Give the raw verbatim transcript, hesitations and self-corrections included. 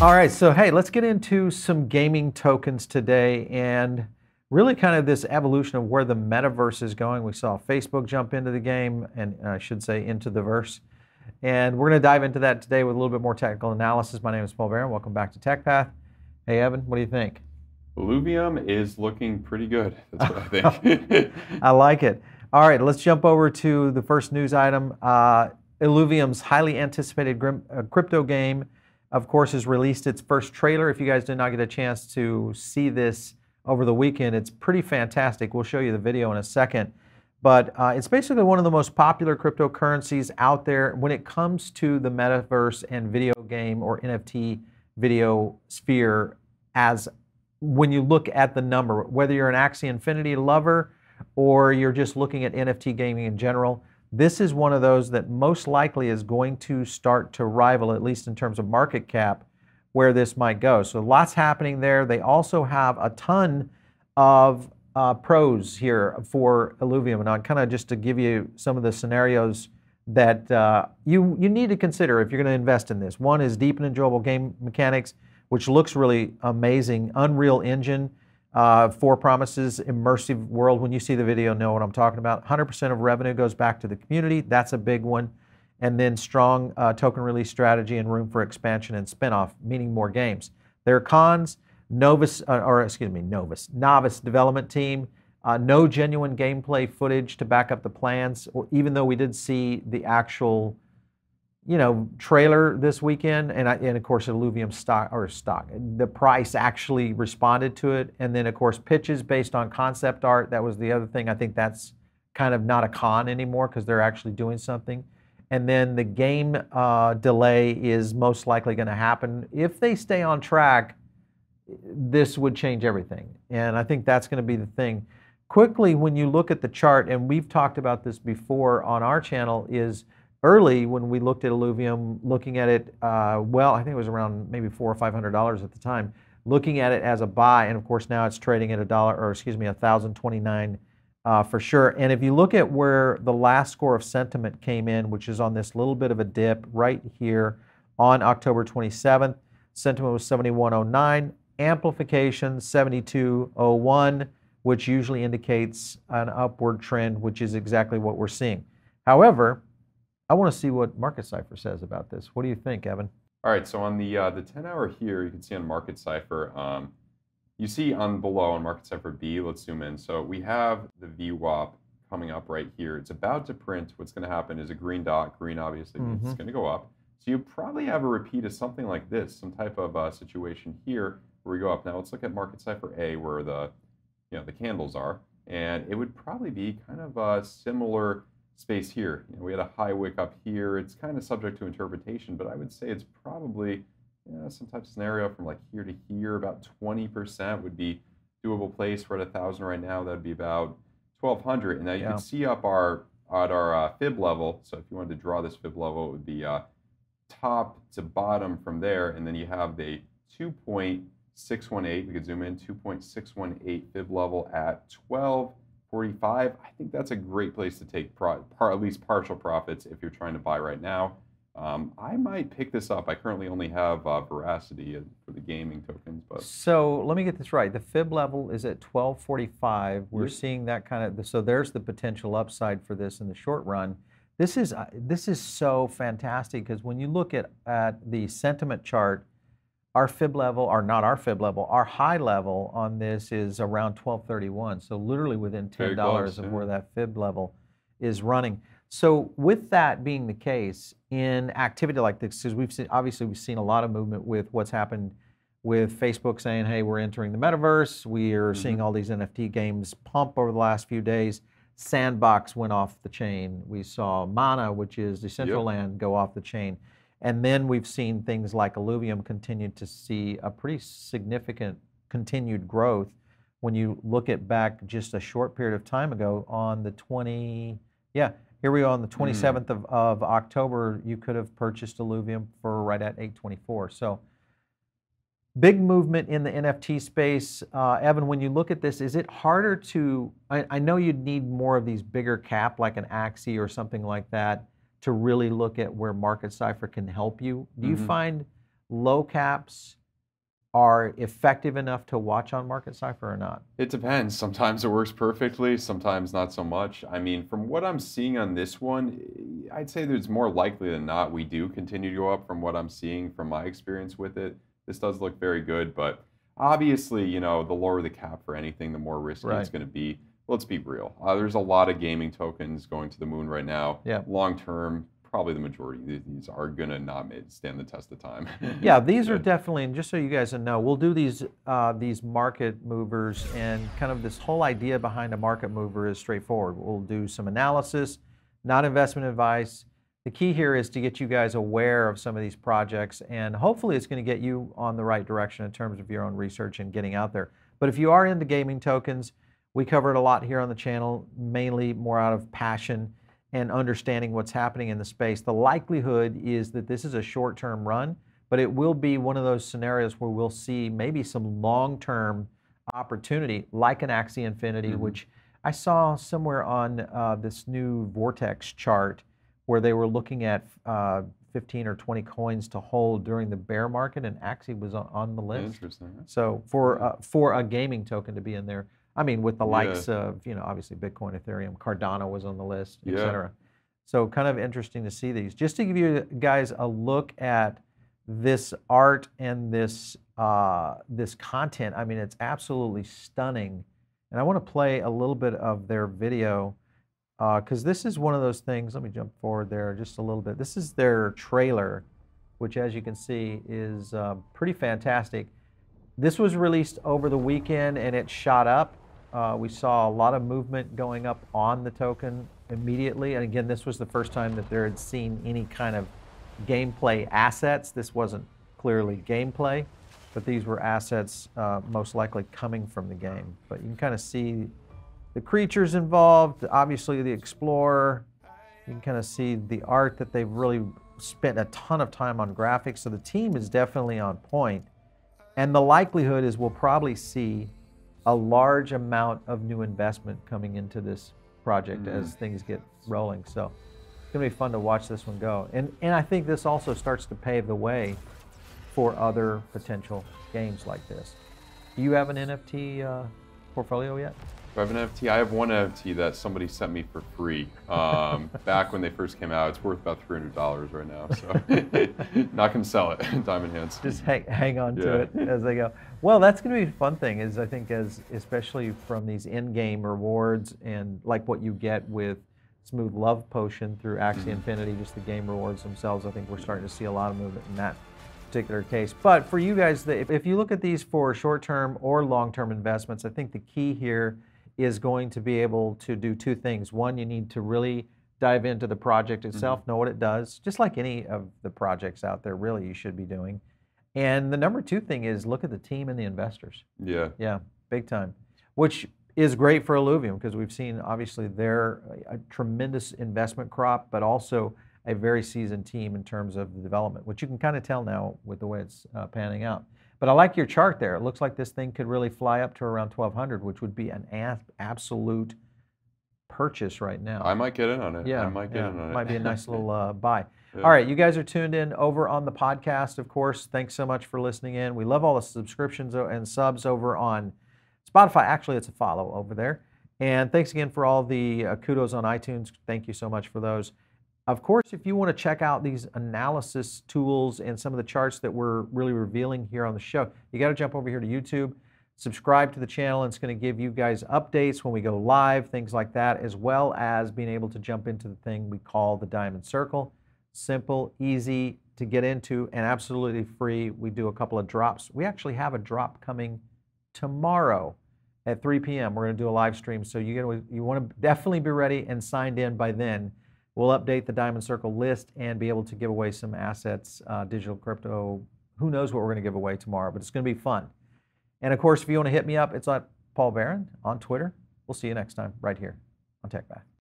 All right, so hey, let's get into some gaming tokens today and really kind of this evolution of where the metaverse is going. We saw Facebook jump into the game, and I uh, should say into the verse. And we're going to dive into that today with a little bit more technical analysis. My name is Paul Barron. Welcome back to Tech Path. Hey, Evan, what do you think? Illuvium is looking pretty good. That's what I think. I like it. All right, let's jump over to the first news item. Uh, Illuvium's highly anticipated grim, uh, crypto game, of course, has released its first trailer. If you guys did not get a chance to see this over the weekend, it's pretty fantastic. We'll show you the video in a second. But uh, it's basically one of the most popular cryptocurrencies out there when it comes to the metaverse and video game or N F T video sphere, as when you look at the number, whether you're an Axie Infinity lover or you're just looking at N F T gaming in general. This is one of those that most likely is going to start to rival, at least in terms of market cap, where this might go. So lots happening there. They also have a ton of uh, pros here for Illuvium. And I'll kind of just to give you some of the scenarios that uh, you, you need to consider if you're going to invest in this. One is deep and enjoyable game mechanics, which looks really amazing. Unreal Engine, Uh, four promises, immersive world. When you see the video, know what I'm talking about. one hundred percent of revenue goes back to the community. That's a big one. And then strong uh, token release strategy and room for expansion and spinoff, meaning more games. There are cons, novice, uh, or excuse me, novice, novice development team, uh, no genuine gameplay footage to back up the plans, or even though we did see the actual, you know, trailer this weekend, and, I, and of course, Illuvium stock or stock, the price actually responded to it. And then, of course, pitches based on concept art. That was the other thing. I think that's kind of not a con anymore because they're actually doing something. And then the game uh, delay is most likely going to happen. If they stay on track, this would change everything. And I think that's going to be the thing. Quickly, when you look at the chart, and we've talked about this before on our channel, is early when we looked at Illuvium, looking at it, uh, well, I think it was around maybe four or five hundred dollars at the time, looking at it as a buy, and of course now it's trading at a dollar, or excuse me, a thousand twenty-nine uh, for sure. And if you look at where the last score of sentiment came in, which is on this little bit of a dip right here on October twenty-seventh, sentiment was seventy-one oh nine, amplification seventy-two oh one, which usually indicates an upward trend, which is exactly what we're seeing. However, I want to see what Market Cipher says about this. What do you think, Evan? All right, so on the uh, the ten hour here, you can see on Market Cipher, um, you see on below on Market Cipher B, let's zoom in. So we have the V WAP coming up right here. It's about to print. What's going to happen is a green dot. Green, obviously, mm-hmm. It's going to go up. So you probably have a repeat of something like this, some type of uh, situation here where we go up. Now let's look at Market Cipher A, where the you know the candles are, and it would probably be kind of a similar space here. You know, we had a high wick up here. It's kind of subject to interpretation, but I would say it's probably you know, some type of scenario from like here to here. About twenty percent would be doable place. We're at a thousand right now. That would be about twelve hundred. And now you yeah. can see up our at our uh, fib level. So if you wanted to draw this fib level, it would be uh, top to bottom from there. And then you have the two point six one eight. We could zoom in, two point six one eight fib level at twelve forty-five. I think that's a great place to take pro par, at least partial profits if you're trying to buy right now. Um, I might pick this up. I currently only have uh, Veracity for the gaming tokens. But so let me get this right. The fib level is at twelve forty-five. We're mm-hmm. seeing that kind of, so there's the potential upside for this in the short run. This is, uh, this is so fantastic because when you look at, at the sentiment chart, our fib level, or not our fib level, our high level on this is around twelve thirty-one. So literally within ten dollars close, of yeah. where that fib level is running. So with that being the case, in activity like this, because we've seen, obviously we've seen a lot of movement with what's happened with Facebook saying, hey, we're entering the metaverse. We are mm-hmm. seeing all these N F T games pump over the last few days. Sandbox went off the chain. We saw Mana, which is Decentraland, yep. go off the chain. And then we've seen things like Illuvium continue to see a pretty significant continued growth when you look at back just a short period of time ago on the twenty, yeah, here we are on the twenty-seventh mm. of, of October, you could have purchased Illuvium for right at eight twenty-four. So big movement in the N F T space. Uh, Evan, when you look at this, is it harder to, I, I know you'd need more of these bigger cap like an Axie or something like that to really look at where Market Cipher can help you. Do you mm-hmm. find low caps are effective enough to watch on Market Cipher or not? It depends. Sometimes it works perfectly, sometimes not so much. I mean, from what I'm seeing on this one, I'd say that it's more likely than not we do continue to go up from what I'm seeing from my experience with it. This does look very good, but obviously, you know, the lower the cap for anything, the more risky right. it's going to be. Let's be real. Uh, there's a lot of gaming tokens going to the moon right now. Yeah. Long term, probably the majority of these are going to not stand the test of time. Yeah, these are definitely, and just so you guys know, we'll do these uh, these market movers, and kind of this whole idea behind a market mover is straightforward. We'll do some analysis, not investment advice. The key here is to get you guys aware of some of these projects, and hopefully it's going to get you on the right direction in terms of your own research and getting out there. But if you are into gaming tokens, we covered a lot here on the channel, mainly more out of passion and understanding what's happening in the space. The likelihood is that this is a short-term run, but it will be one of those scenarios where we'll see maybe some long-term opportunity, like an Axie Infinity, mm-hmm. which I saw somewhere on uh, this new Vortex chart where they were looking at uh, fifteen or twenty coins to hold during the bear market, and Axie was on, on the list. Interesting. So for, uh, for a gaming token to be in there, I mean, with the likes yeah. of, you know, obviously Bitcoin, Ethereum, Cardano was on the list, et yeah. cetera. So kind of interesting to see these. Just to give you guys a look at this art and this, uh, this content, I mean, it's absolutely stunning. And I want to play a little bit of their video because uh, this is one of those things. Let me jump forward there just a little bit. This is their trailer, which, as you can see, is uh, pretty fantastic. This was released over the weekend, and it shot up. Uh, we saw a lot of movement going up on the token immediately. And again, this was the first time that there had seen any kind of gameplay assets. This wasn't clearly gameplay, but these were assets uh, most likely coming from the game. But you can kind of see the creatures involved, obviously the explorer. You can kind of see the art that they've really spent a ton of time on graphics. So the team is definitely on point. And the likelihood is we'll probably see a large amount of new investment coming into this project mm. as things get rolling. So it's going to be fun to watch this one go. And, and I think this also starts to pave the way for other potential games like this. Do you have an N F T uh, portfolio yet? Do I have an N F T? I have one N F T that somebody sent me for free um, back when they first came out. It's worth about three hundred dollars right now, so not going to sell it, Diamond Hands. Just hang, hang on yeah. to it as they go. Well, that's going to be a fun thing is I think as especially from these in-game rewards and like what you get with Smooth Love Potion through Axie mm-hmm. Infinity, just the game rewards themselves, I think we're starting to see a lot of movement in that particular case. But for you guys, if you look at these for short-term or long-term investments, I think the key here is going to be able to do two things. One, you need to really dive into the project itself, mm-hmm. know what it does, just like any of the projects out there really you should be doing. And the number two thing is look at the team and the investors. Yeah. Yeah, big time, which is great for Illuvium because we've seen obviously their a tremendous investment crop, but also a very seasoned team in terms of the development, which you can kind of tell now with the way it's uh, panning out. But I like your chart there. It looks like this thing could really fly up to around twelve hundred, which would be an absolute purchase right now. I might get in on it. Yeah, I might get yeah, in on it. Might be a nice little uh, buy. Yeah. All right, you guys are tuned in over on the podcast, of course. Thanks so much for listening in. We love all the subscriptions and subs over on Spotify. Actually, it's a follow over there. And thanks again for all the uh, kudos on iTunes. Thank you so much for those. Of course, if you want to check out these analysis tools and some of the charts that we're really revealing here on the show, you got to jump over here to YouTube, subscribe to the channel. It's going to give you guys updates when we go live, things like that, as well as being able to jump into the thing we call the Diamond Circle. Simple, easy to get into, and absolutely free. We do a couple of drops. We actually have a drop coming tomorrow at three p m We're going to do a live stream, so you gotta, you want to definitely be ready and signed in by then. We'll update the Diamond Circle list and be able to give away some assets, uh, digital crypto. Who knows what we're going to give away tomorrow, but it's going to be fun. And of course, if you want to hit me up, it's at Paul Barron on Twitter. We'll see you next time right here on Tech Path.